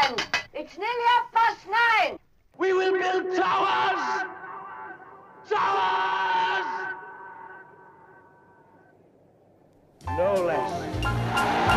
man! It's nearly 9:30! We will build towers! Towers! No less.